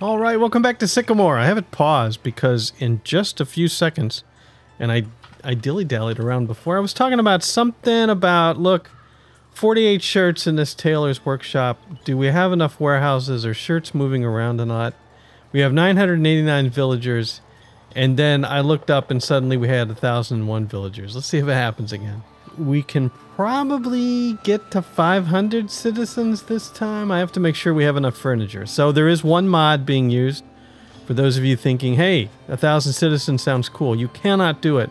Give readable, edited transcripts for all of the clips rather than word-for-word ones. All right, welcome back to Sycamore. I have it paused because in just a few seconds, and I dilly-dallied around before, I was talking about something about, look, 48 shirts in this tailor's workshop. Do we have enough warehouses? Are shirts moving around or not? We have 989 villagers, and then I looked up and suddenly we had 1,001 villagers. Let's see if it happens again. We can probably get to 500 citizens this time. I have to make sure we have enough furniture. So there is one mod being used. For those of you thinking, hey, 1,000 citizens sounds cool. You cannot do it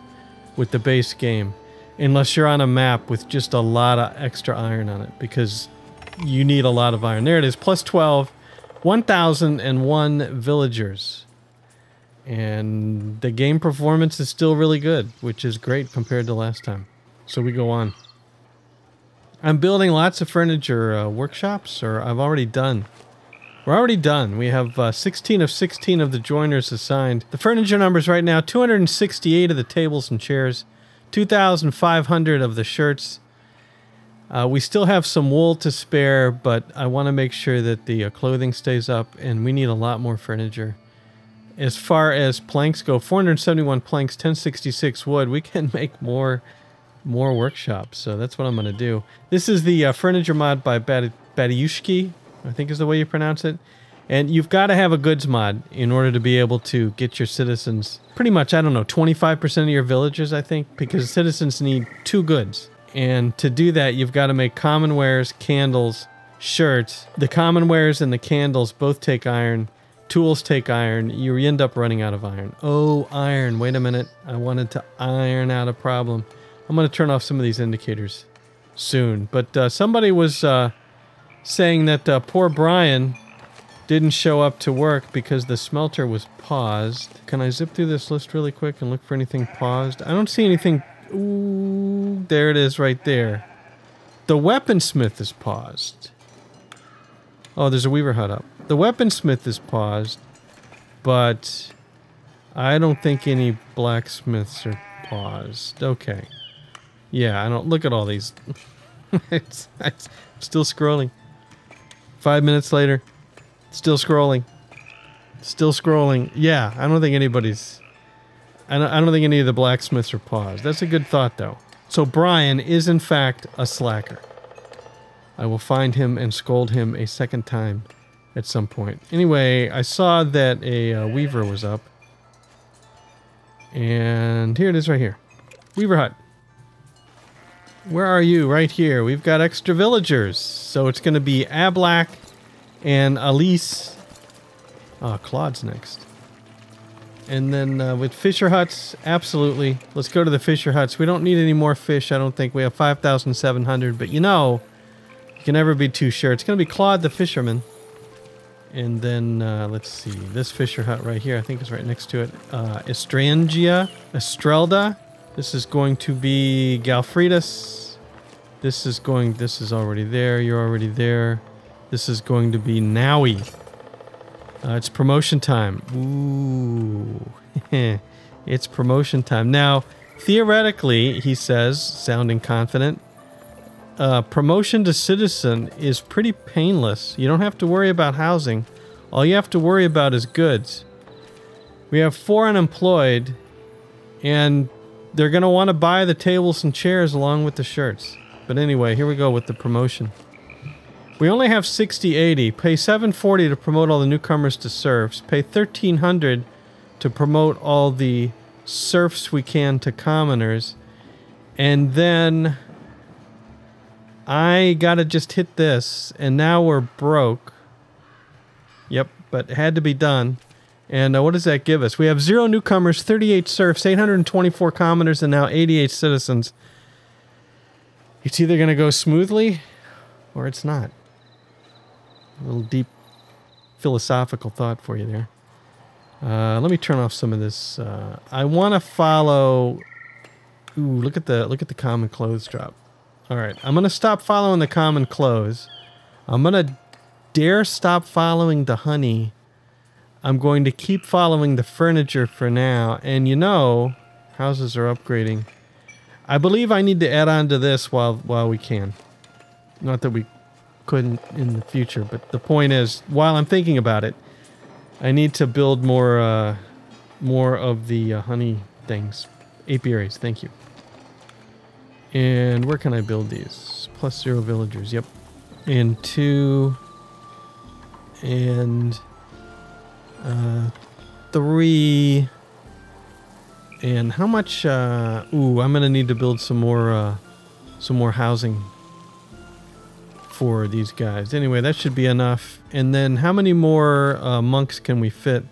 with the base game unless you're on a map with just a lot of extra iron on it, because you need a lot of iron. There it is, plus 12, 1,001 villagers. And the game performance is still really good, which is great compared to last time. So we go on. I'm building lots of furniture workshops, or I've already done. We're already done. We have 16 of 16 of the joiners assigned. The furniture numbers right now, 268 of the tables and chairs, 2,500 of the shirts. We still have some wool to spare, but I want to make sure that the clothing stays up, and we need a lot more furniture. As far as planks go, 471 planks, 1066 wood. We can make more workshops, so that's what I'm going to do. This is the furniture mod by Badiushki, I think is the way you pronounce it. And you've got to have a goods mod in order to be able to get your citizens pretty much, I don't know, 25% of your villagers, I think, because citizens need 2 goods. And to do that, you've got to make common wares, candles, shirts. The common wares and the candles both take iron. Tools take iron. You end up running out of iron. Oh, iron. Wait a minute. I wanted to iron out a problem. I'm going to turn off some of these indicators soon. But somebody was saying that poor Brian didn't show up to work because the smelter was paused. Can I zip through this list really quick and look for anything paused? I don't see anything. Ooh, there it is right there. The weaponsmith is paused. Oh, there's a weaver hut up. The weaponsmith is paused, but I don't think any blacksmiths are paused. Okay. Yeah, I don't... Look at all these. It's still scrolling. 5 minutes later. Still scrolling. Still scrolling. Yeah, I don't think anybody's... I don't think any of the blacksmiths are paused. That's a good thought, though. So Brian is, in fact, a slacker. I will find him and scold him a second time at some point. Anyway, I saw that a weaver was up. And here it is right here. Weaver hut. Where are you? Right here. We've got extra villagers. So it's going to be Ablak and Elise. Claude's next. And then with fisher huts, absolutely. Let's go to the fisher huts. We don't need any more fish, I don't think. We have 5,700, but you know, you can never be too sure. It's going to be Claude the fisherman. And then, let's see, this fisher hut right here, I think is right next to it. Estrelda. This is going to be Galfridus. This is already there. You're already there. This is going to be Naui. It's promotion time. Ooh. It's promotion time. Now, theoretically, he says, sounding confident, promotion to citizen is pretty painless. You don't have to worry about housing. All you have to worry about is goods. We have 4 unemployed, and they're going to want to buy the tables and chairs along with the shirts. But anyway, here we go with the promotion. We only have 6080. Pay 740 to promote all the newcomers to serfs. Pay 1300 to promote all the serfs we can to commoners. And then... I gotta just hit this, and now we're broke. Yep, but it had to be done. And what does that give us? We have 0 newcomers, 38 serfs, 824 commoners, and now 88 citizens. It's either gonna go smoothly, or it's not. A little deep philosophical thought for you there. Let me turn off some of this. I wanna follow... Ooh, look at the common clothes drop. Alright, I'm going to stop following the common clothes. I'm going to dare stop following the honey. I'm going to keep following the furniture for now. And you know, houses are upgrading. I believe I need to add on to this while we can. Not that we couldn't in the future, but the point is, while I'm thinking about it, I need to build more more of the honey things. Apiaries, thank you. And where can I build these? Plus 0 villagers, yep. And 2... and 3... and how much... ooh, I'm gonna need to build some more housing for these guys. Anyway, that should be enough. And then how many more monks can we fit?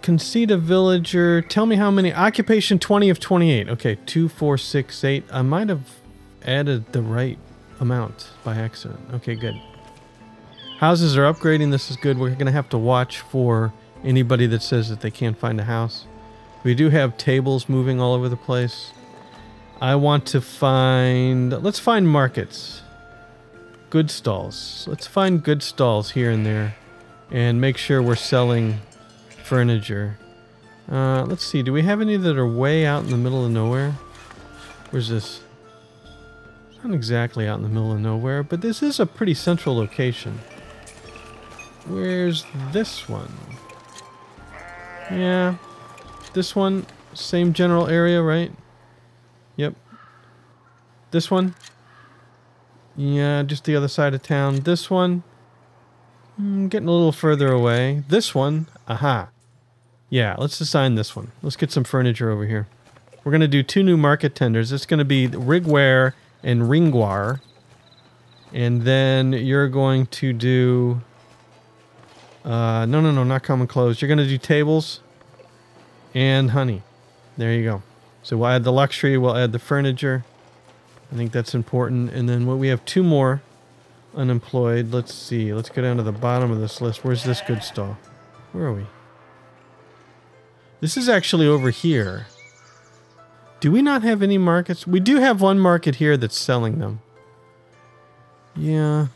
Concede a villager. Tell me how many. Occupation 20 of 28. Okay, 2, 4, 6, 8. I might have added the right amount by accident. Okay, good. Houses are upgrading. This is good. We're going to have to watch for anybody that says that they can't find a house. We do have tables moving all over the place. I want to find... let's find markets. Good stalls. Let's find good stalls here and there. And make sure we're selling... furniture. Let's see, do we have any that are way out in the middle of nowhere? Where's this? Not exactly out in the middle of nowhere, but this is a pretty central location. Where's this one? Yeah, this one, same general area, right? Yep. This one? Yeah, just the other side of town. This one? Getting a little further away. This one? Aha. Yeah, let's assign this one. Let's get some furniture over here. We're going to do 2 new market tenders. It's going to be rigware and ringwar. And then you're going to do... no, not common clothes. You're going to do tables and honey. There you go. So we'll add the luxury. We'll add the furniture. I think that's important. And then what we have 2 more unemployed. Let's see. Let's go down to the bottom of this list. Where's this good stall? Where are we? This is actually over here. Do we not have any markets? We do have one market here that's selling them. Yeah.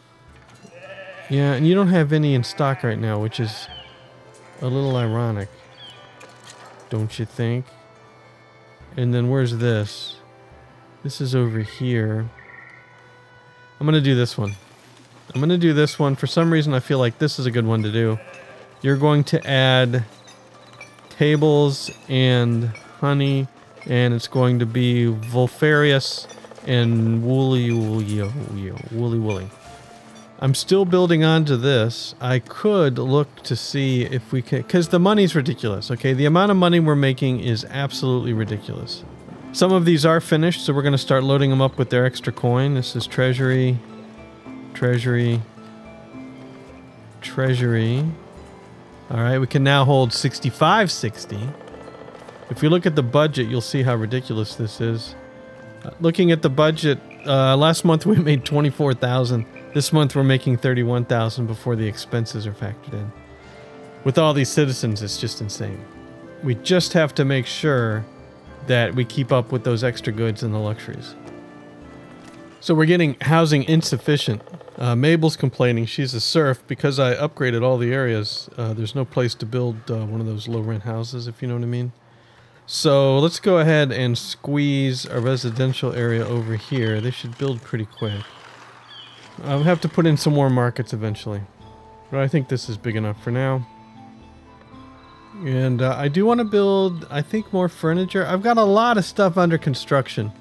Yeah, and you don't have any in stock right now, which is a little ironic. Don't you think? And then where's this? This is over here. I'm gonna do this one. I'm gonna do this one. For some reason, I feel like this is a good one to do. You're going to add tables and honey, and it's going to be vulfarious and woolly. I'm still building onto this. I could look to see if we can, because the money's ridiculous, okay? The amount of money we're making is absolutely ridiculous. Some of these are finished, so we're going to start loading them up with their extra coin. This is treasury, treasury, treasury. Alright, we can now hold 6560. If you look at the budget, you'll see how ridiculous this is. Looking at the budget, last month we made 24,000. This month we're making 31,000 before the expenses are factored in. With all these citizens, it's just insane. We just have to make sure that we keep up with those extra goods and the luxuries. So we're getting housing insufficient. Mabel's complaining she's a serf because I upgraded all the areas. There's no place to build one of those low-rent houses, if you know what I mean. So let's go ahead and squeeze a residential area over here. They should build pretty quick. I'll have to put in some more markets eventually. But I think this is big enough for now. And I do want to build, I think, more furniture. I've got a lot of stuff under construction.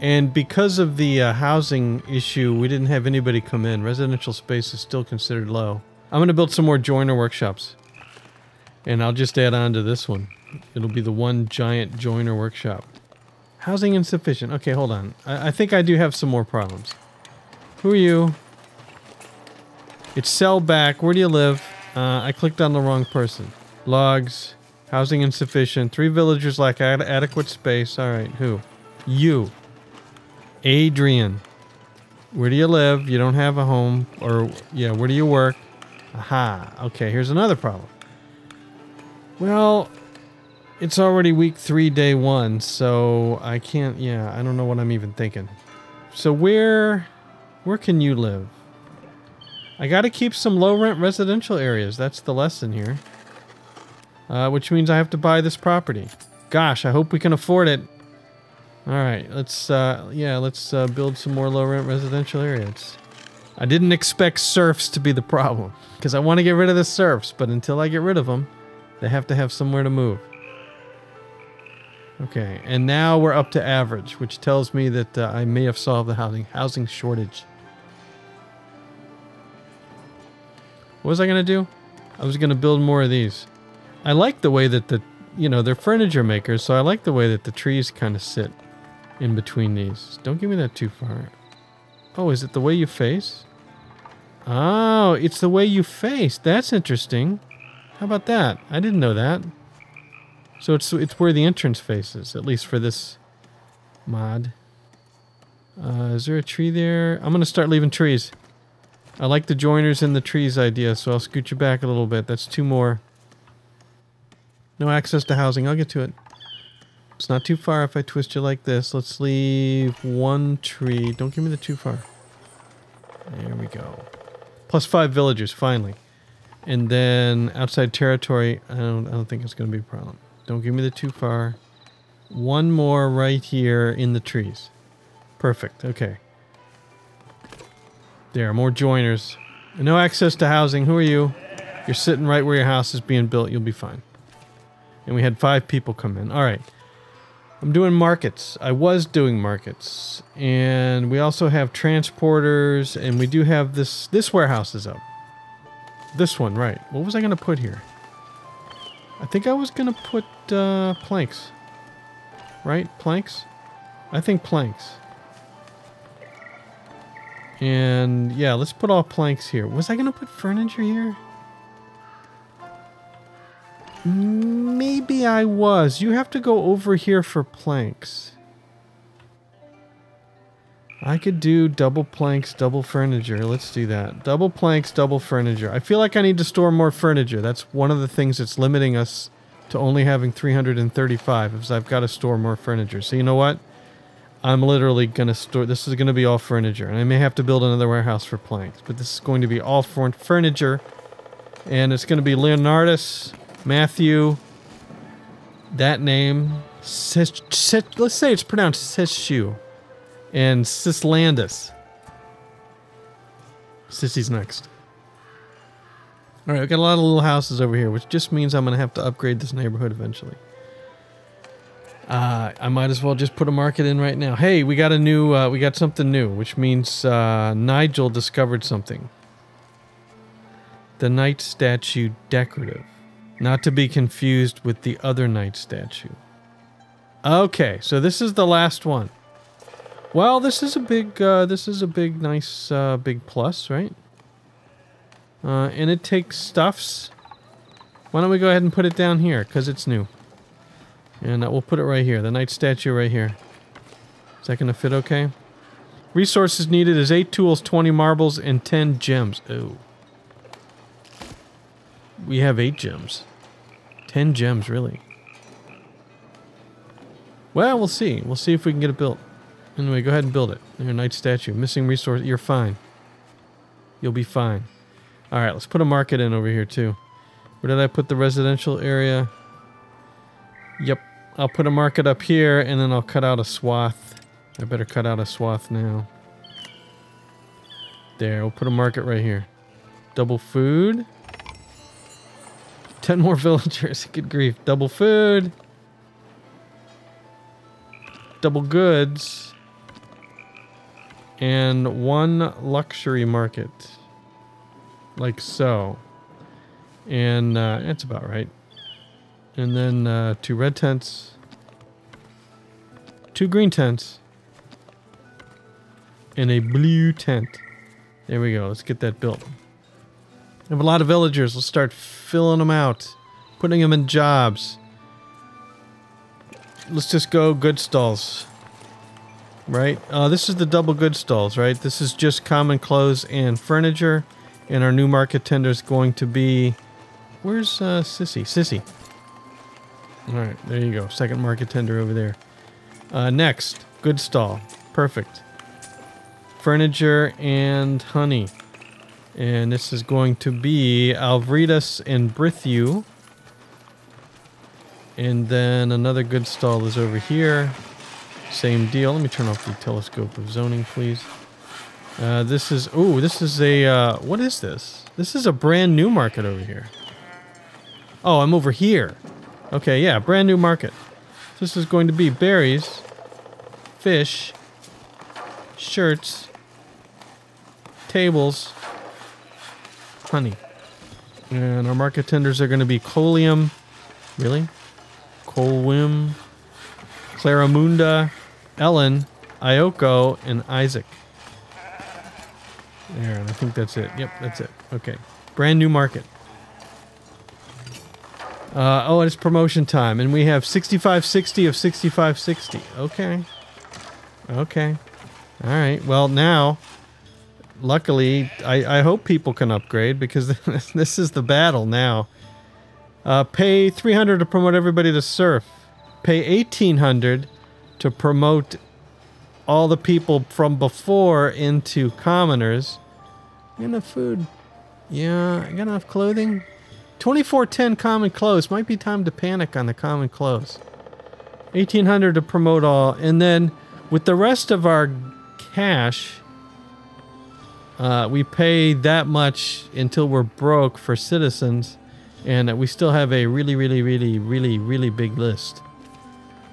And because of the housing issue, we didn't have anybody come in. Residential space is still considered low. I'm going to build some more joiner workshops. And I'll just add on to this one. It'll be the one giant joiner workshop. Housing insufficient. Okay, hold on. I think I do have some more problems. Who are you? It's sell back. Where do you live? I clicked on the wrong person. Logs. Housing insufficient. 3 villagers lack adequate space. All right, who? You. Adrian, where do you live? You don't have a home, or yeah, where do you work? Aha, okay, here's another problem. Well, it's already week 3, day 1, so I can't, yeah, I don't know what I'm even thinking. So where can you live? I gotta keep some low-rent residential areas, that's the lesson here. Which means I have to buy this property. Gosh, I hope we can afford it. All right, let's build some more low-rent residential areas. I didn't expect serfs to be the problem, because I want to get rid of the serfs, but until I get rid of them, they have to have somewhere to move. Okay, and now we're up to average, which tells me that I may have solved the housing shortage. What was I going to do? I was going to build more of these. I like the way that the, you know, they're furniture makers, so I like the way that the trees kind of sit in between these. Don't give me that too far. Oh, is it the way you face? Oh, it's the way you face. That's interesting. How about that? I didn't know that. So it's where the entrance faces, at least for this mod. Is there a tree there? I'm going to start leaving trees. I like the joiners and the trees idea, so I'll scoot you back a little bit. That's two more. No access to housing. I'll get to it. It's not too far if I twist you like this. Let's leave one tree. Don't give me the too far. There we go. Plus 5 villagers, finally. And then outside territory, I don't think it's going to be a problem. Don't give me the too far. One more right here in the trees. Perfect. Okay. There, more joiners. No access to housing. Who are you? You're sitting right where your house is being built. You'll be fine. And we had 5 people come in. All right. I'm doing markets. I was doing markets. And we also have transporters. And we do have this. This warehouse is up. This one, right. What was I going to put here? I think I was going to put planks. Right? Planks? I think planks. And yeah, let's put all planks here. Was I going to put furniture here? Maybe I was. You have to go over here for planks. I could do double planks, double furniture. Let's do that. Double planks, double furniture. I feel like I need to store more furniture. That's one of the things that's limiting us to only having 335, is I've got to store more furniture. So you know what? I'm literally going to store... This is going to be all furniture. And I may have to build another warehouse for planks. But this is going to be all furniture. And it's going to be Leonardus, Matthew, that name. Let's say it's pronounced Sishu. And Sislandus. Sissy's next. Alright, we've got a lot of little houses over here, which just means I'm going to have to upgrade this neighborhood eventually. I might as well just put a market in right now. Hey, we got a new, we got something new, which means Nigel discovered something. The knight statue decorative. Not to be confused with the other knight statue. Okay, so this is the last one. Well, this is a big, nice, big plus, right? And it takes stuffs. Why don't we go ahead and put it down here, because it's new. And we'll put it right here, the knight statue right here. Is that going to fit okay? Resources needed is 8 tools, 20 marbles, and 10 gems. Oh. We have 8 gems. 10 gems, really. Well, we'll see. We'll see if we can get it built. Anyway, go ahead and build it. Your knight statue. Missing resource. You're fine. You'll be fine. Alright, let's put a market in over here, too. Where did I put the residential area? Yep. I'll put a market up here, and then I'll cut out a swath. I better cut out a swath now. There, we'll put a market right here. Double food. 10 more villagers. Good grief. Double food. Double goods. And 1 luxury market. Like so. And that's about right. And then 2 red tents. 2 green tents. And a blue tent. There we go. Let's get that built. I have a lot of villagers. Let's start filling them out. Putting them in jobs. Let's just go good stalls. Right? This is the double good stalls, right? This is just common clothes and furniture. And our new market tender is going to be... Where's Sissy? Sissy. Alright, there you go. Second market tender over there. Next. Good stall. Perfect. Furniture and honey. And this is going to be Alvredus and Brithu. And then another good stall is over here. Same deal. Let me turn off the telescope of zoning, please. What is this? This is a brand new market over here. Oh, I'm over here. Okay, yeah, brand new market. This is going to be berries, fish, shirts, tables, honey. And our market tenders are going to be Coleum. Really? Colwim, Claramunda, Ellen, Ioko, and Isaac. There, and I think that's it. Yep, that's it. Okay. Brand new market. Oh, it's promotion time, and we have 6560 of 6560. Okay. Okay. All right. Well, now, luckily, I hope people can upgrade, because this is the battle now. Pay 300 to promote everybody to surf. Pay 1800 to promote all the people from before into commoners. Enough food. Yeah, I got enough clothing. 2410 common clothes. Might be time to panic on the common clothes. 1800 to promote all. And then with the rest of our cash, we pay that much until we're broke for citizens. And we still have a really big list.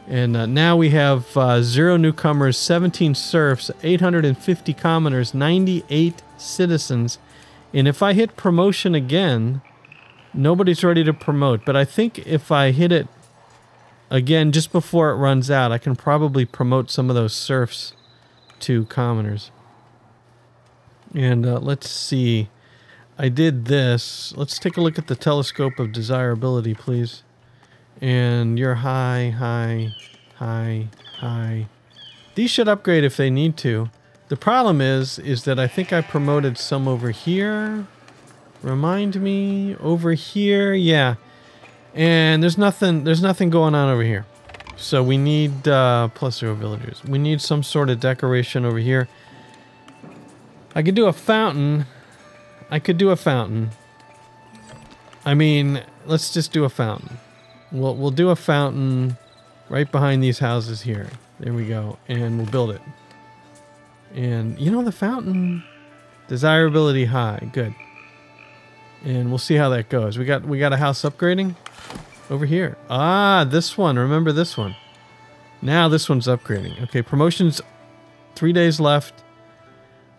And now we have 0 newcomers, 17 serfs, 850 commoners, 98 citizens. And if I hit promotion again, nobody's ready to promote, but I think if I hit it again just before it runs out, I can probably promote some of those serfs to commoners. And let's see. I did this. Let's take a look at the telescope of desirability, please. And you're high. These should upgrade if they need to. The problem is that I think I promoted some over here. Remind me, over here, yeah. And there's nothing going on over here. So we need plus 0 villagers. We need some sort of decoration over here. I could do a fountain. I mean, let's just do a fountain. We'll do a fountain right behind these houses here. There we go. And we'll build it. And you know, the fountain desirability high, good. And we'll see how that goes. We got a house upgrading over here. Ah, this one. Remember this one. Now this one's upgrading. Okay, promotions 3 days left.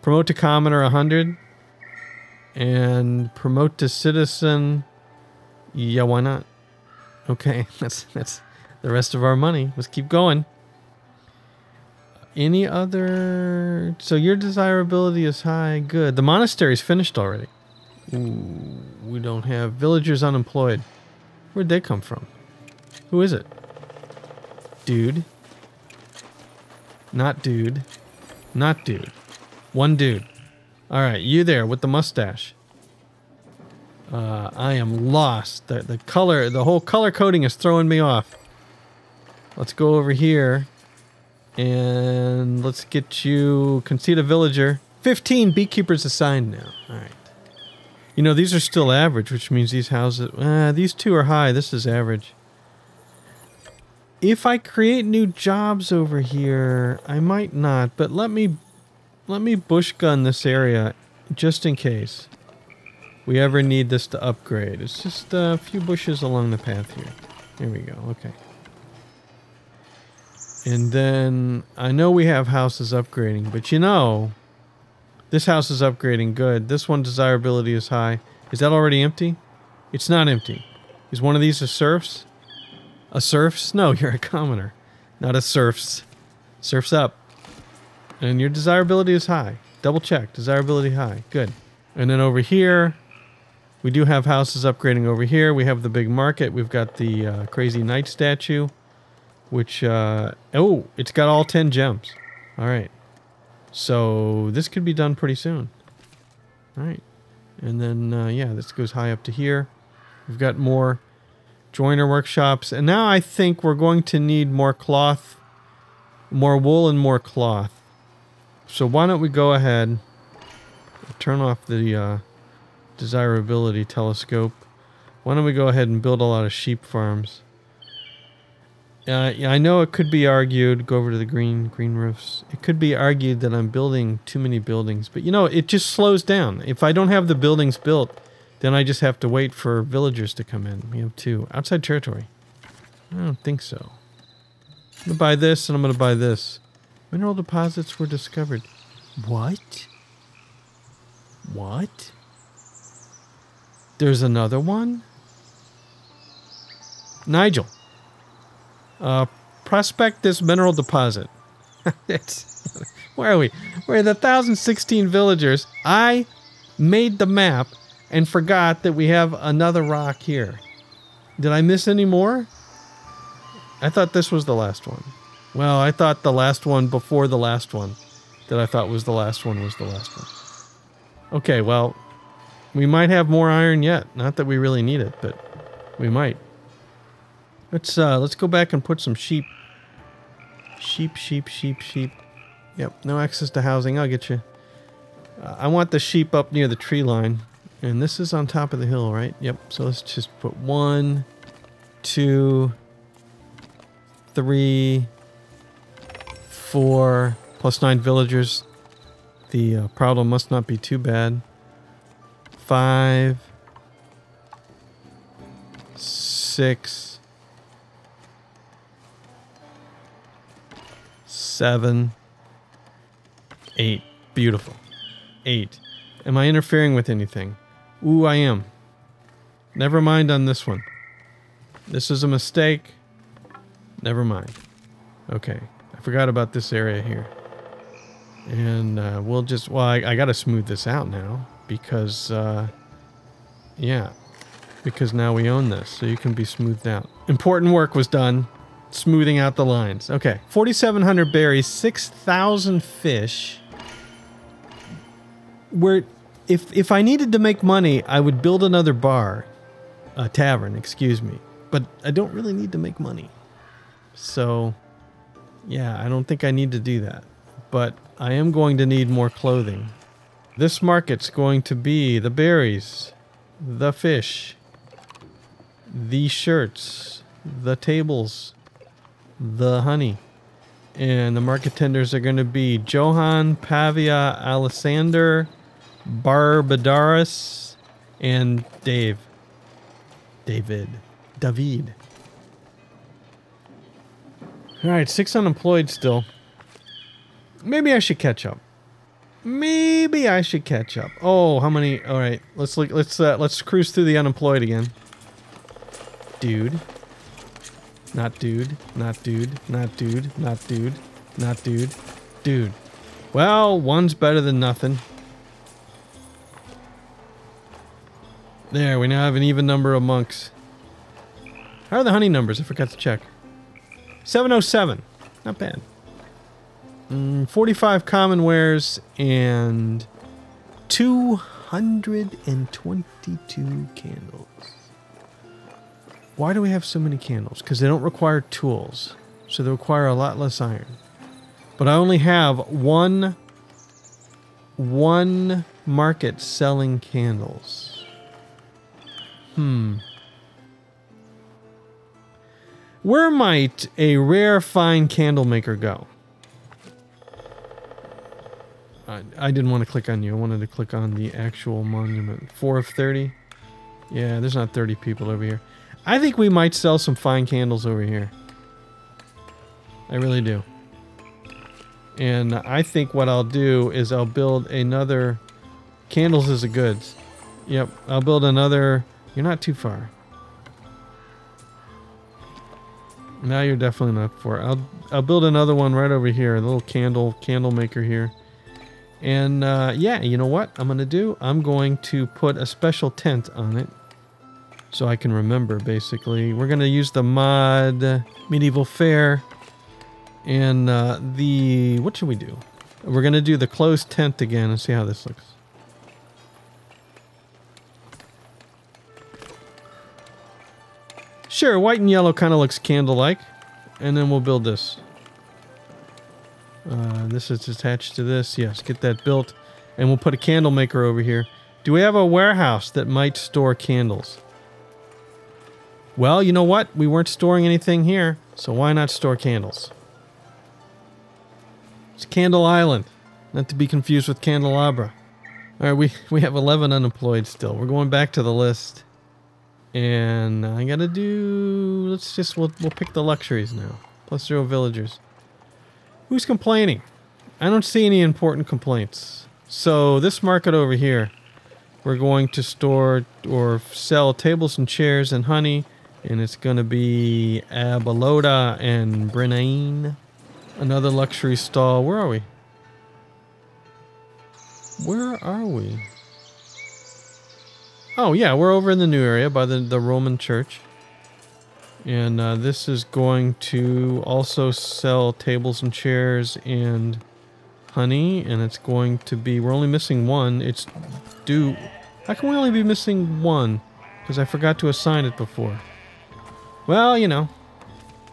Promote to commoner 100 and promote to citizen. Yeah, why not? Okay, that's the rest of our money. Let's keep going. Any other? So your desirability is high. Good. The monastery's finished already. Ooh, we don't have villagers unemployed. Where'd they come from? Who is it? Dude. Not dude. Not dude. One dude. Alright, you there with the mustache. I am lost. The color, the whole color coding is throwing me off. Let's go over here. And let's get you... Concede a villager. 15 beekeepers assigned now. Alright. You know, these are still average, which means these houses... these two are high. This is average. If I create new jobs over here, I might not, but let me bush gun this area just in case we ever need this to upgrade. It's just a few bushes along the path here. There we go. Okay. And then I know we have houses upgrading, but you know... This house is upgrading. Good. This one desirability is high. Is that already empty? It's not empty. Is one of these a serfs? A serfs? No, you're a commoner. Not a serfs. Serfs up. And your desirability is high. Double check. Desirability high. Good. And then over here, we do have houses upgrading over here. We have the big market. We've got the crazy knight statue, which, oh, it's got all 10 gems. All right. So this could be done pretty soon. All right. And then, yeah, this goes high up to here. We've got more joiner workshops. And now I think we're going to need more cloth, more wool and more cloth. So why don't we go ahead and turn off the desirability telescope. Why don't we go ahead and build a lot of sheep farms? I know it could be argued, go over to the green roofs. It could be argued that I'm building too many buildings, but you know, it just slows down. If I don't have the buildings built, then I just have to wait for villagers to come in. We have two. Outside territory. I don't think so. I'm going to buy this, and I'm going to buy this. Mineral deposits were discovered. What? What? There's another one? Nigel. Prospect this mineral deposit. Where are we? We're at 1,016 villagers. I made the map and forgot that we have another rock here. Did I miss any more? I thought this was the last one. Well, I thought the last one before the last one that I thought was the last one was the last one. Okay, well, we might have more iron yet. Not that we really need it, but we might. Let's go back and put some sheep. Sheep. Yep, no access to housing. I'll get you. I want the sheep up near the tree line. And this is on top of the hill, right? Yep, so let's just put 1, 2, 3, 4, plus 9 villagers. The problem must not be too bad. 5, 6, 7, 8. Beautiful. 8. Am I interfering with anything? Ooh, I am. Never mind on this one. This is a mistake. Never mind. Okay. I forgot about this area here. And we'll just... Well, I gotta smooth this out now. Because, yeah. Because now we own this. So you can be smoothed out. Important work was done. Smoothing out the lines. Okay. 4,700 berries. 6,000 fish. We're... If I needed to make money, I would build another bar. A tavern, excuse me. But I don't really need to make money. So, yeah, I don't think I need to do that. But I am going to need more clothing. This market's going to be the berries, the fish, the shirts, the tables, the honey. And the market tenders are going to be Johann, Pavia, Alessander, Barbadaris, and Dave. David. Alright, 6 unemployed still. Maybe I should catch up. Oh, how many? Alright, let's look, let's cruise through the unemployed again. Dude. Not dude. Not dude. Not dude. Not dude. Not dude. Dude. Well, one's better than nothing. There, we now have an even number of monks. How are the honey numbers? I forgot to check. 707. Not bad. 45 common wares and 222 candles. Why do we have so many candles? Because they don't require tools. So they require a lot less iron. But I only have one market selling candles. Where might a rare fine candle maker go? I didn't want to click on you. I wanted to click on the actual monument. 4 of 30? Yeah, there's not 30 people over here. I think we might sell some fine candles over here. I really do. And I think what I'll do is I'll build another... Candles is a goods. Yep, I'll build another... You're not too far. Now you're definitely not far. I'll build another one right over here. A little candle maker here. And yeah, you know what I'm going to do? I'm going to put a special tent on it. So I can remember, basically. We're going to use the mod Medieval Fair. And what should we do? We're going to do the closed tent again and see how this looks. Sure, white and yellow kind of looks candle-like. And then we'll build this. This is attached to this. Yes, get that built. And we'll put a candle maker over here. Do we have a warehouse that might store candles? Well, you know what? We weren't storing anything here, so why not store candles? It's Candle Island, not to be confused with Candelabra. All right, we have 11 unemployed still. We're going back to the list. And I gotta do... Let's just... We'll pick the luxuries now. +0 villagers. Who's complaining? I don't see any important complaints. So this market over here, we're going to store or sell tables and chairs and honey. And it's gonna be Abalota and Brenane. Another luxury stall. Where are we? Where are we? Oh yeah, we're over in the new area by the Roman church. And this is going to also sell tables and chairs and honey. And it's going to be... We're only missing one. It's due... How can we only be missing one? Because I forgot to assign it before. Well, you know.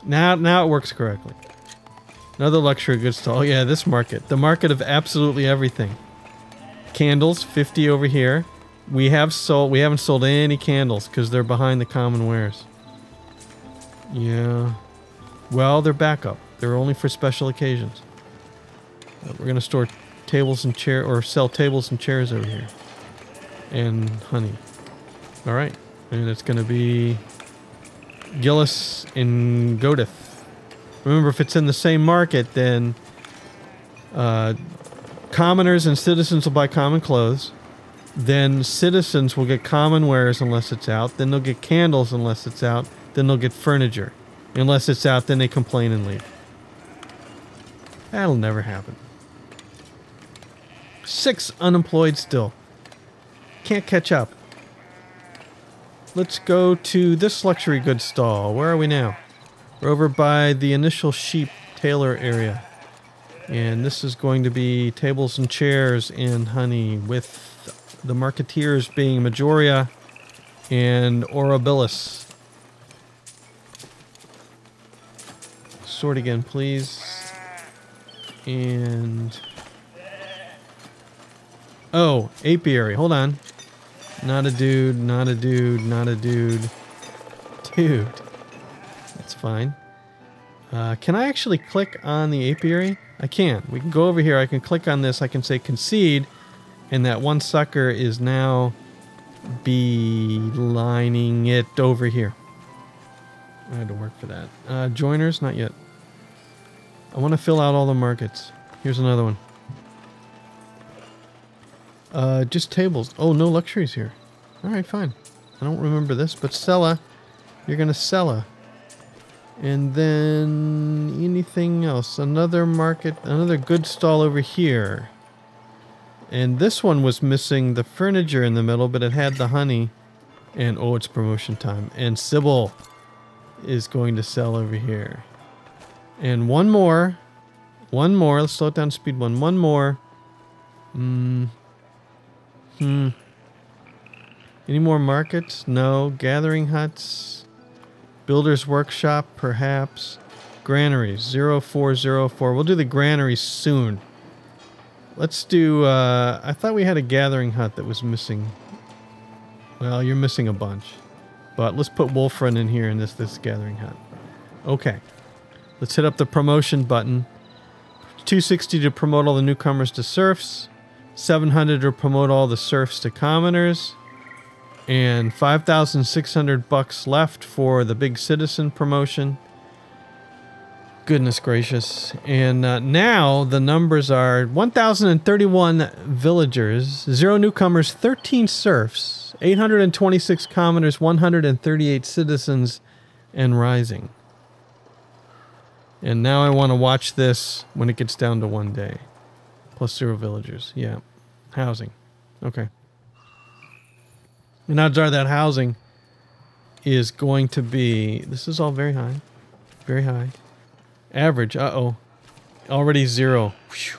Now it works correctly. Another luxury goods stall. Yeah, this market. The market of absolutely everything. Candles, 50 over here. We haven't sold any candles because they're behind the common wares. Yeah. Well, they're backup. They're only for special occasions. But we're gonna store tables and chair or sell tables and chairs over here, and honey. All right, and it's gonna be Gillis and Godeth. Remember, if it's in the same market, then commoners and citizens will buy common clothes. Then citizens will get common wares unless it's out. Then they'll get candles unless it's out. Then they'll get furniture. Unless it's out, then they complain and leave. That'll never happen. 6 unemployed still. Can't catch up. Let's go to this luxury goods stall. Where are we now? We're over by the initial sheep tailor area. And this is going to be tables and chairs and honey with... the marketeers being Majoria and Orabilis. Sort again, please. And... Oh, apiary. Hold on. Not a dude, not a dude, not a dude. Dude. That's fine. Can I actually click on the apiary? I can. We can go over here. I can click on this. I can say concede. And that one sucker is now beelining it over here. I had to work for that. Joiners? Not yet. I want to fill out all the markets. Here's another one. Just tables. Oh, no luxuries here. Alright, fine. I don't remember this, but Sella. You're going to Sella. And then anything else. Another market. Another goods stall over here. And this one was missing the furniture in the middle, but it had the honey. And oh, it's promotion time. And Sybil is going to sell over here. And one more. One more. Let's slow it down to speed one. One more. Any more markets? No. Gathering huts. Builder's workshop, perhaps. Granaries. 0404. We'll do the granaries soon. Let's do, I thought we had a gathering hut that was missing. Well, you're missing a bunch. But let's put Wolf Run in here in this gathering hut. Okay. Let's hit up the promotion button. 260 to promote all the newcomers to serfs. 700 to promote all the serfs to commoners. And 5,600 bucks left for the big citizen promotion. Goodness gracious. And now the numbers are 1,031 villagers, 0 newcomers, 13 serfs, 826 commoners, 138 citizens, and rising. And now I want to watch this when it gets down to one day. +0 villagers. Yeah. Housing. Okay. And odds are that housing is going to be... This is all very high. Very high. Average, uh-oh. Already 0. Whew.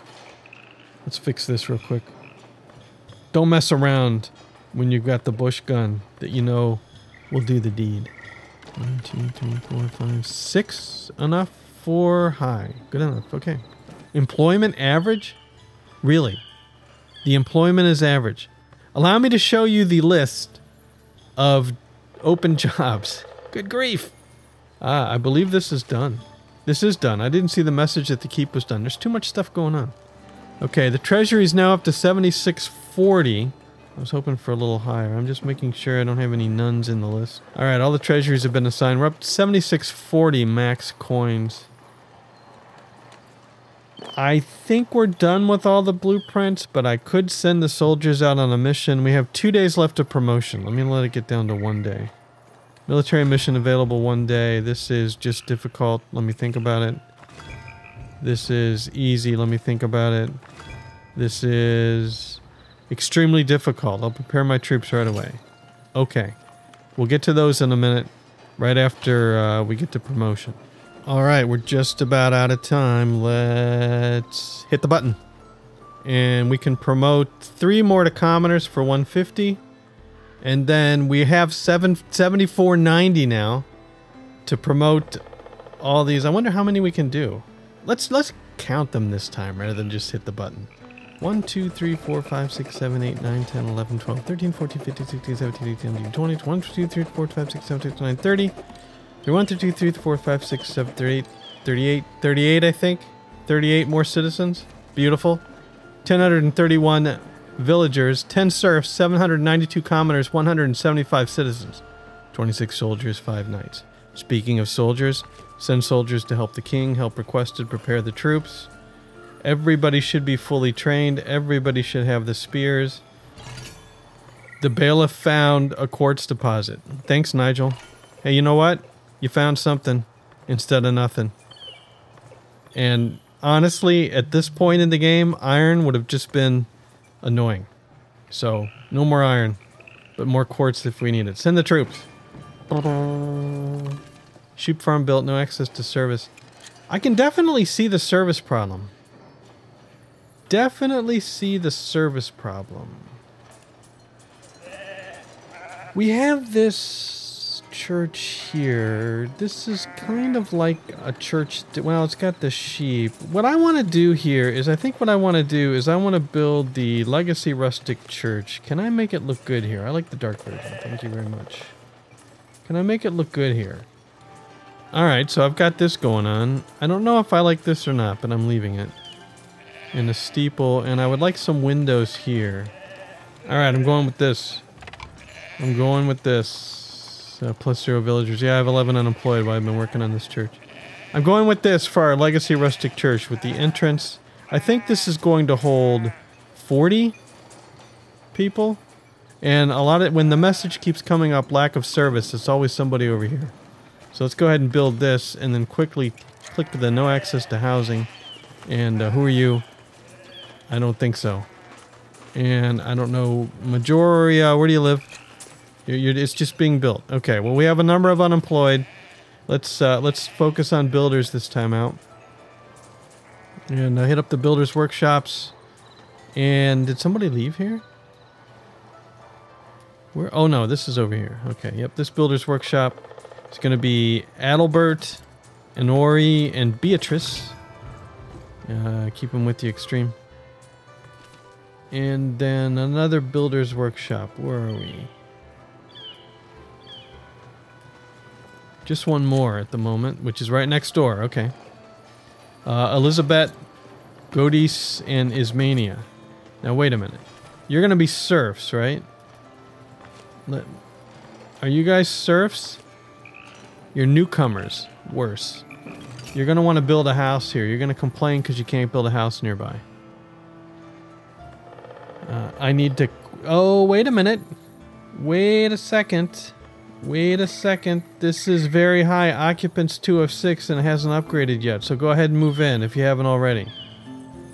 Let's fix this real quick. Don't mess around when you've got the bush gun that you know will do the deed. 1, 2, 3, 4, 5, 6. Enough for high. Good enough, okay. Employment average? Really? The employment is average. Allow me to show you the list of open jobs. Good grief. I believe this is done. This is done. I didn't see the message that the keep was done. There's too much stuff going on. Okay, the treasury is now up to 7640. I was hoping for a little higher. I'm just making sure I don't have any nuns in the list. All right, all the treasuries have been assigned. We're up to 7640 max coins. I think we're done with all the blueprints, but I could send the soldiers out on a mission. We have 2 days left of promotion. Let me let it get down to 1 day. Military mission available 1 day. This is just difficult. Let me think about it. This is easy. Let me think about it. This is extremely difficult. I'll prepare my troops right away. Okay. We'll get to those in a minute, right after we get to promotion. All right, we're just about out of time. Let's hit the button. And we can promote 3 more to commoners for 150. And then we have 7490 now to promote all these. I wonder how many we can do. Let's count them this time rather than just hit the button. 1, 2, 3, 4, 5, 6, 7, 8, 9, 10, 11, 12, 13, 14, 15, 16, 17, 18, 19, 20, 21, 22, 23, 24, 25, 26, 27, 28, 29, 30. 31, 32, 33, 4, 5, 6, 7, 38, 38, 38, I think. 38 more citizens. Beautiful. 1,031 villagers, 10 serfs, 792 commoners, 175 citizens, 26 soldiers, 5 knights. Speaking of soldiers, send soldiers to help the king, help requested, prepare the troops. Everybody should be fully trained. Everybody should have the spears. The bailiff found a quartz deposit. Thanks, Nigel. Hey, you know what? You found something instead of nothing. And honestly, at this point in the game, iron would have just been annoying. So, no more iron, but more quartz if we need it. Send the troops. Sheep farm built, no access to service. I can definitely see the service problem. Definitely see the service problem. We have this church here. This is kind of like a church. Well, it's got the sheep. What I want to do here is, I think what I want to do is I want to build the Legacy Rustic Church. Can I make it look good here? I like the dark version. Thank you very much. Can I make it look good here? Alright, so I've got this going on. I don't know if I like this or not, but I'm leaving it. And a steeple, and I would like some windows here. Alright, I'm going with this. I'm going with this. Plus 0 villagers. Yeah, I have 11 unemployed while I've been working on this church. I'm going with this for our Legacy Rustic Church with the entrance. I think this is going to hold 40 people. And a lot of, when the message keeps coming up, lack of service, it's always somebody over here. So let's go ahead and build this and then quickly click the no access to housing. And who are you? I don't think so. And I don't know, Majoria, where do you live? It's just being built. Okay, well, we have a number of unemployed. Let's focus on builders this time out. And I hit up the builders' workshops. And did somebody leave here? Where? Oh, no, this is over here. Okay, yep, this builders' workshop is going to be Adalbert, Honori, and Beatrice. Keep them with the extreme. And then another builders' workshop. Where are we? Just one more at the moment, which is right next door. Okay. Elizabeth, Godis, and Ismania. Now, wait a minute. You're going to be serfs, right? Are you guys serfs? You're newcomers. Worse. You're going to want to build a house here. You're going to complain because you can't build a house nearby. I need to... Oh, wait a minute. Wait a second. Wait a second, this is very high. Occupants 2 of 6 and it hasn't upgraded yet. So go ahead and move in if you haven't already.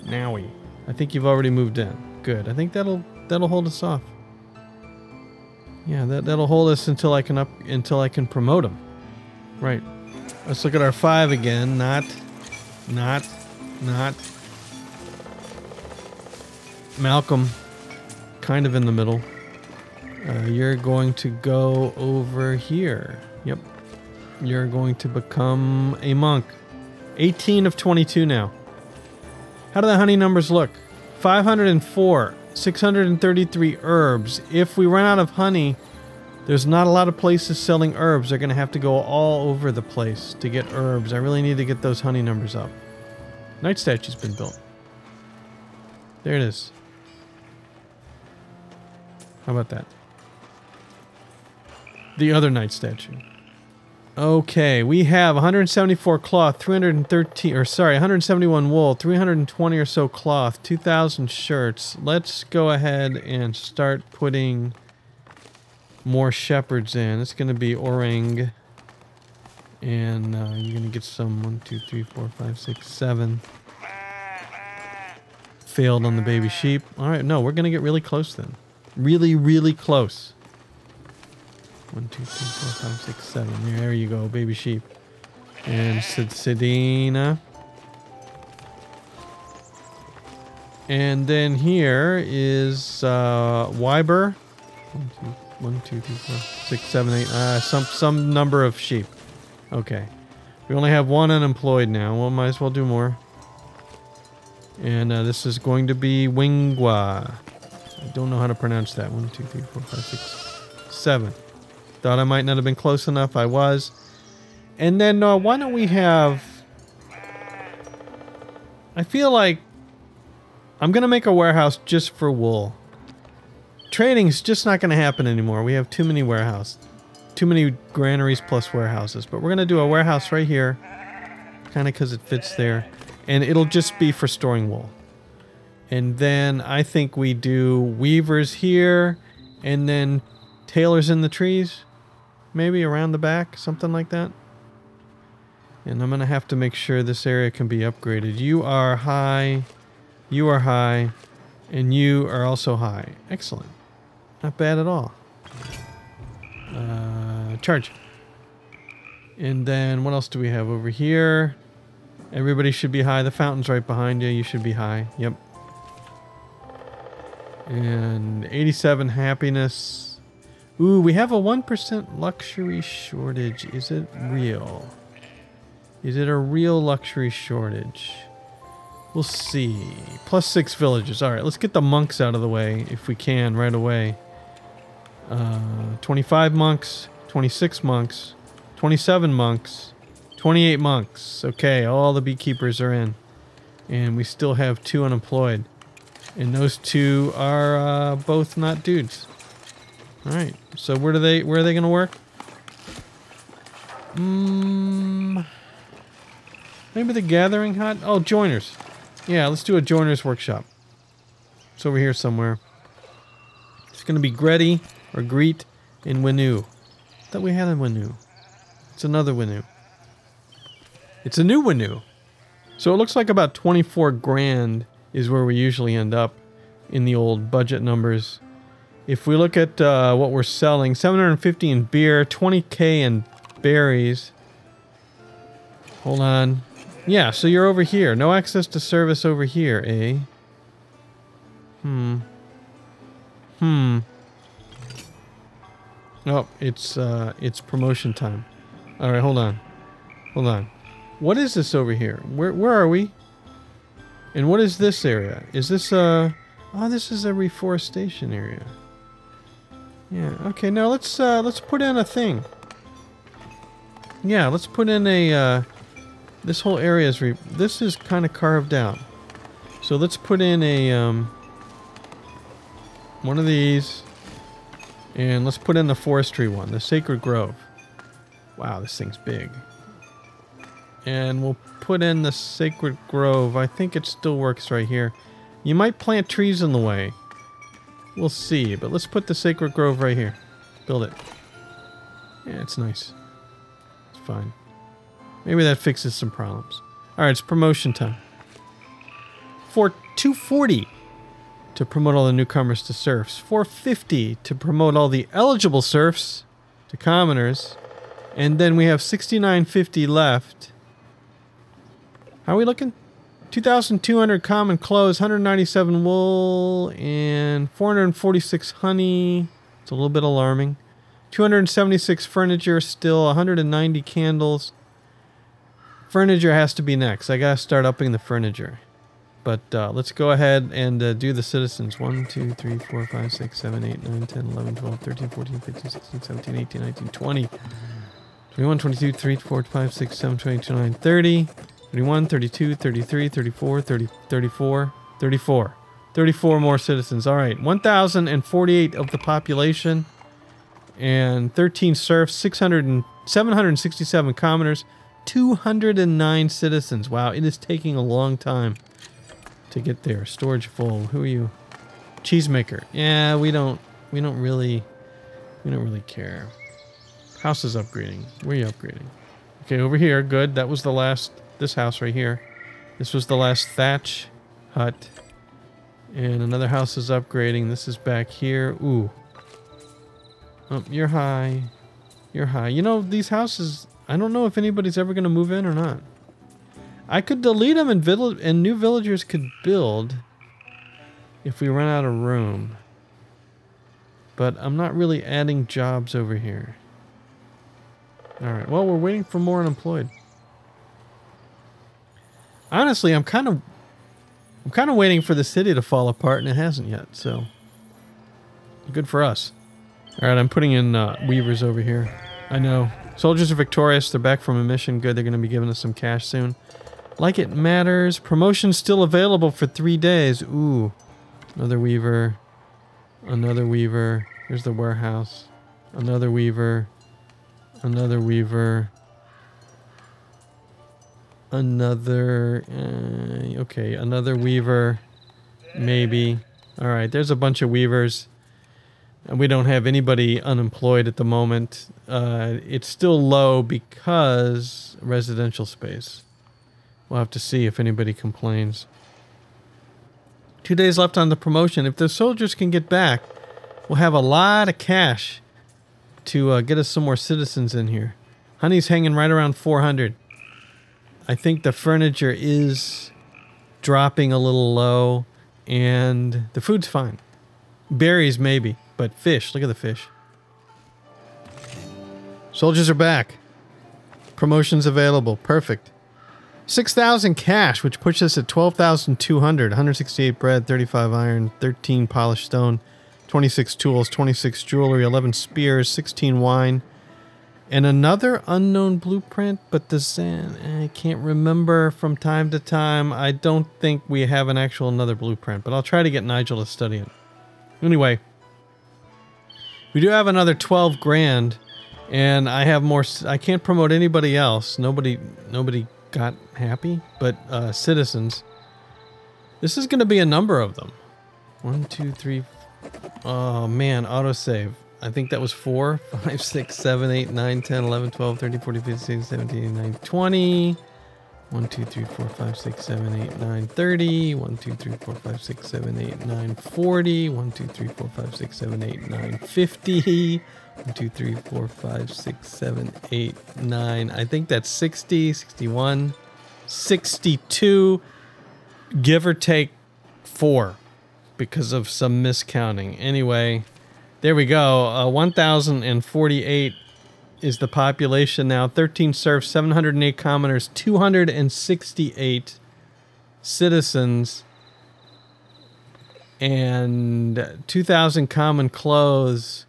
Nowie. I think you've already moved in. Good. I think that'll hold us off. Yeah, that'll hold us until I can promote them. Right. Let's look at our 5 again. Not. Malcolm, kind of in the middle. You're going to go over here. Yep. You're going to become a monk. 18 of 22 now. How do the honey numbers look? 504, 633 herbs. If we run out of honey, There's not a lot of places selling herbs. They're going to have to go all over the place to get herbs. I really need to get those honey numbers up. Knight statue's been built. There it is. How about that? The other knight statue. Okay, we have 174 cloth, 171 wool, 320 or so cloth, 2,000 shirts. Let's go ahead and start putting more shepherds in. It's going to be Orang. And you're going to get some 1, 2, 3, 4, 5, 6, 7. Failed on the baby sheep. Alright, no, we're going to get really close then. Really, really close. 1, 2, 3, 4, 5, 6, 7. There you go, baby sheep. And Sedina. And then here is Wyber. 1, 2, 3, 4, 6, 7, 8. Some number of sheep. Okay. We only have one unemployed now. Well, might as well do more. And this is going to be Wingwa. I don't know how to pronounce that. 1, 2, 3, 4, 5, 6, 7. Thought I might not have been close enough. I was. And then why don't we have... I feel like I'm going to make a warehouse just for wool. Trading's just not going to happen anymore. We have too many warehouses. Too many granaries plus warehouses. But we're going to do a warehouse right here. Kind of because it fits there. And it'll just be for storing wool. And then I think we do weavers here. And then... tailors in the trees, maybe around the back, something like that. And I'm gonna have to make sure this area can be upgraded. You are high, and you are also high. Excellent, not bad at all. Charge. And then what else do we have over here? Everybody should be high. The fountain's right behind you. You should be high. Yep. And 87 happiness. Ooh, we have a 1% luxury shortage. Is it real? Is it a real luxury shortage? We'll see. Plus 6 villages. Alright, let's get the monks out of the way, if we can, right away. 25 monks, 26 monks, 27 monks, 28 monks. Okay, all the beekeepers are in. And we still have 2 unemployed. And those 2 are both not dudes. Alright, so where are they gonna work? Maybe the gathering hut? Oh, joiners. Yeah, let's do a joiners workshop. It's over here somewhere. It's gonna be Gretty, or Greet, and Winu. I thought we had a Winu. It's another Winu. It's a new Winu. So it looks like about 24 grand is where we usually end up in the old budget numbers. If we look at what we're selling, 750 in beer, 20k in berries. Hold on. Yeah, so you're over here. No access to service over here, eh? Oh, it's promotion time. All right, hold on. Hold on. What is this over here? Where are we? And what is this area? Is this oh, this is a reforestation area. Yeah, okay, now let's put in a thing. Yeah, let's put in a, this whole area is, this is kind of carved out. So let's put in a, one of these, and let's put in the forestry one, the Sacred Grove. Wow, this thing's big. And we'll put in the Sacred Grove. I think it still works right here. You might plant trees in the way. We'll see, but let's put the Sacred Grove right here. Build it. Yeah, it's nice. It's fine. Maybe that fixes some problems. Alright, it's promotion time. For 240 to promote all the newcomers to serfs. 450 to promote all the eligible serfs to commoners. And then we have 6950 left. How are we looking? 2,200 common clothes, 197 wool, and 446 honey. It's a little bit alarming. 276 furniture still, 190 candles. Furniture has to be next. I gotta start upping the furniture. But let's go ahead and do the citizens. 1, 2, 3, 4, 5, 6, 7, 8, 9, 10, 11, 12, 13, 14, 15, 16, 17, 18, 19, 20, 21, 22, 3, 4, 5, 6, 7, 28, 29, 30, 31, 32, 33, 34, 30, 34, 34. 34 more citizens. All right, 1,048 of the population and 13 serfs, 767 commoners, 209 citizens. Wow, it is taking a long time to get there. Storage full. Who are you? Cheesemaker. Yeah, we don't really care. House is upgrading. Where are you upgrading? Okay, over here. Good. That was the last, this house right here. This was the last thatch hut. And another house is upgrading. This is back here. Ooh. Oh, you're high. You're high. You know, these houses, I don't know if anybody's ever going to move in or not. I could delete them and new villagers could build if we run out of room. But I'm not really adding jobs over here. Alright, well, we're waiting for more unemployed. Honestly, I'm kind of waiting for the city to fall apart, and it hasn't yet, so good for us. Alright, I'm putting in weavers over here. I know. Soldiers are victorious. They're back from a mission. Good, they're going to be giving us some cash soon. Like it matters. Promotion still available for 3 days. Ooh. Another weaver. Another weaver. Here's the warehouse. Another weaver. Another weaver. Another... okay, another weaver. Maybe. Alright, there's a bunch of weavers. And we don't have anybody unemployed at the moment. It's still low because residential space. We'll have to see if anybody complains. 2 days left on the promotion. If the soldiers can get back, we'll have a lot of cash to get us some more citizens in here. Honey's hanging right around 400. I think the furniture is dropping a little low, and the food's fine. Berries, maybe. But fish, look at the fish. Soldiers are back. Promotions available. Perfect. 6,000 cash, which pushes us at 12,200. 168 bread, 35 iron, 13 polished stone, 26 tools, 26 jewelry, 11 spears, 16 wine, and another unknown blueprint. But the Zan, I can't remember from time to time. I don't think we have an actual another blueprint, but I'll try to get Nigel to study it. Anyway, we do have another 12 grand, and I have more. I can't promote anybody else. Nobody got happy, but citizens. This is going to be a number of them. 1, 2, 3. Oh man, autosave. I think that was 4, 5, 6, 7, 8, 9, 10, 11, 12, 13, 14, 15, 16, 17, 18, 19, 20. 1, 2, 3, 4, 5, 6, 7, 8, 9, 30. 1, 2, 3, 4, 5, 6, 7, 8, 9, 40. 1, 2, 3, 4, 5, 6, 7, 8, 9, 50. 1, 2, 3, 4, 5, 6, 7, 8, 9. I think that's 60, 61, 62, give or take 4 because of some miscounting. Anyway, there we go. 1,048. Is the population now. 13 serfs, 708 commoners, 268 citizens, and 2,000 common clothes.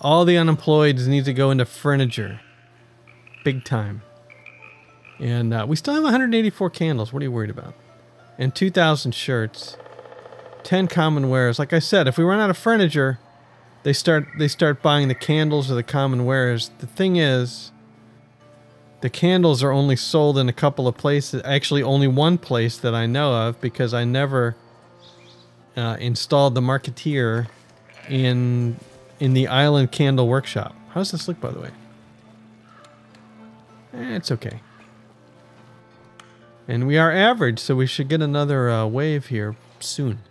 All the unemployed need to go into furniture. Big time. And we still have 184 candles. What are you worried about? And 2,000 shirts. 10 common wares. Like I said, if we run out of furniture... They start buying the candles or the common wares. The thing is, the candles are only sold in a couple of places. Actually, only one place that I know of, because I never installed the marketeer in the Island Candle Workshop. How does this look, by the way? It's okay. And we are average, so we should get another wave here soon.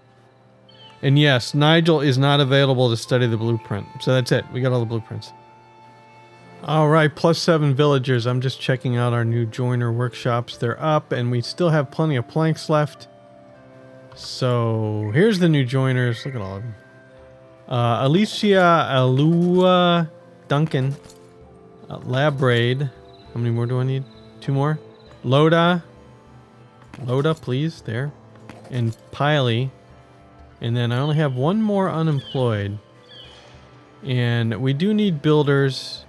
And yes, Nigel is not available to study the blueprint. So that's it. We got all the blueprints. All right, +7 villagers. I'm just checking out our new joiner workshops. They're up, and we still have plenty of planks left. So here's the new joiners. Look at all of them. Alicia, Alua, Duncan, Labraid. How many more do I need? 2 more. Loda. Loda, please. There. and Piley. And then I only have one more unemployed. And we do need builders.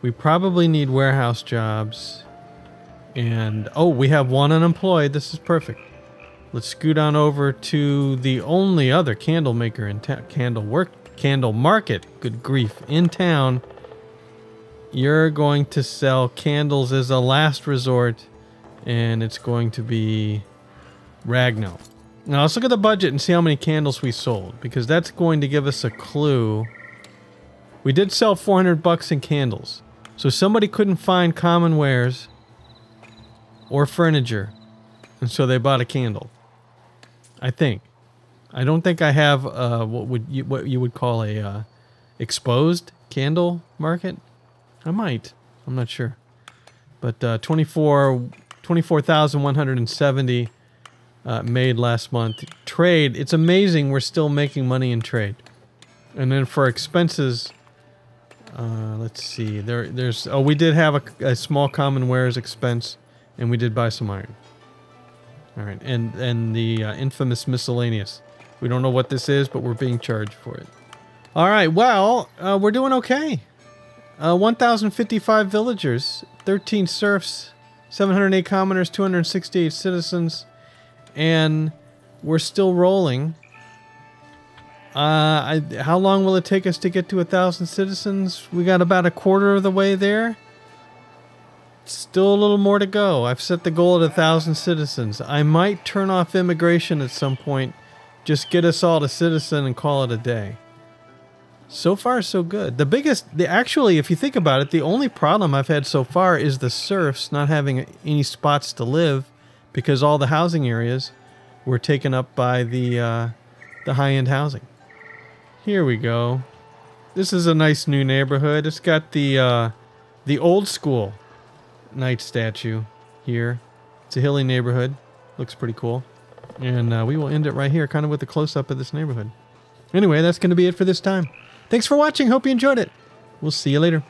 We probably need warehouse jobs. And, oh, we have one unemployed. This is perfect. Let's scoot on over to the only other candle maker in town. Candle market. Good grief. In town. You're going to sell candles as a last resort. And it's going to be Ragno. Now let's look at the budget and see how many candles we sold, because that's going to give us a clue. We did sell 400 bucks in candles. So somebody couldn't find common wares or furniture, and so they bought a candle. I think. I don't think I have what you would call a exposed candle market. I might. I'm not sure. But 24,170 made last month. Trade, it's amazing we're still making money in trade. And then for expenses, let's see, there's oh, we did have a small common wares expense, and we did buy some iron. All right, and the infamous miscellaneous, we don't know what this is, but we're being charged for it. All right, well, we're doing okay. 1,055 villagers, 13 serfs, 708 commoners, 268 citizens. And we're still rolling. How long will it take us to get to 1,000 citizens? We got about a quarter of the way there. Still a little more to go. I've set the goal at 1,000 citizens. I might turn off immigration at some point. Just get us all to citizen and call it a day. So far, so good. The biggest... actually, if you think about it, the only problem I've had so far is the serfs not having any spots to live, because all the housing areas were taken up by the high-end housing. Here we go. This is a nice new neighborhood. It's got the old school knight statue here. It's a hilly neighborhood. Looks pretty cool. And we will end it right here, kind of with a close-up of this neighborhood. Anyway, that's going to be it for this time. Thanks for watching. Hope you enjoyed it. We'll see you later.